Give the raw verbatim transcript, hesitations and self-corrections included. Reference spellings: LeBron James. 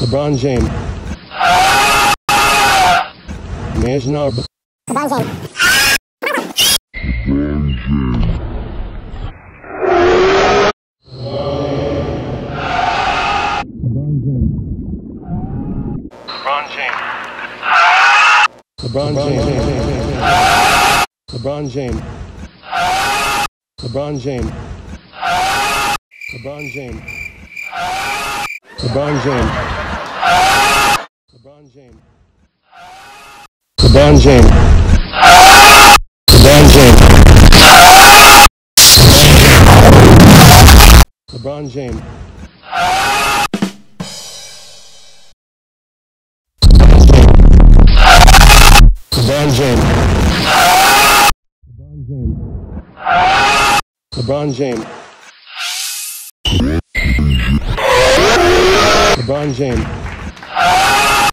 LeBron James. Man's not. LeBron James. LeBron James. LeBron James. LeBron James. LeBron James. LeBron James. LeBron James. LeBron James. LeBron James. LeBron James. LeBron James. LeBron James. LeBron James. LeBron James. LeBron James. LeBron James.